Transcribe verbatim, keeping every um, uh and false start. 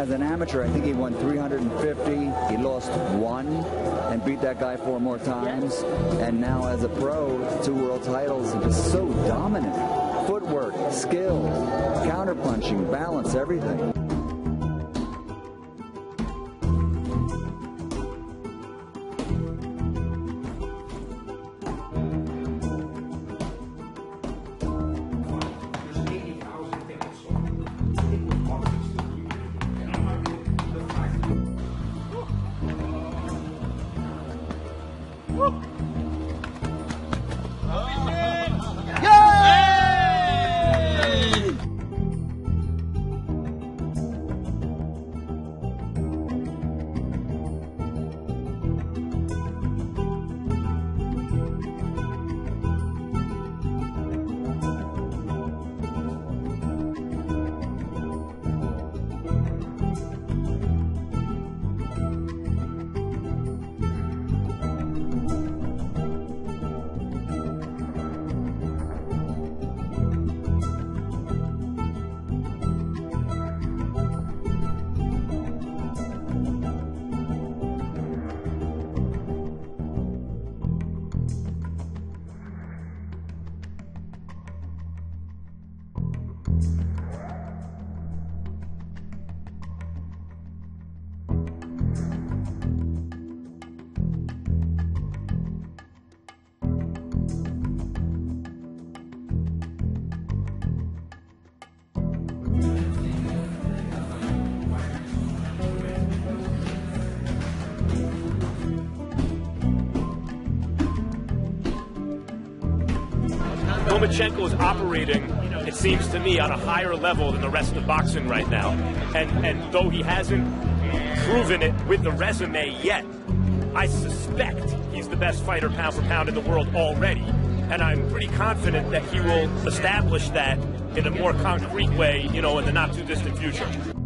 as an amateur, I think he won three hundred fifty. He lost one and beat that guy four more times. And now as a pro, two world titles, he's so dominant. Footwork, skill, counterpunching, balance, everything. Lomachenko is operating, it seems to me, on a higher level than the rest of boxing right now. And, and though he hasn't proven it with the resume yet, I suspect he's the best fighter pound for pound in the world already. And I'm pretty confident that he will establish that in a more concrete way, you know, in the not-too-distant future.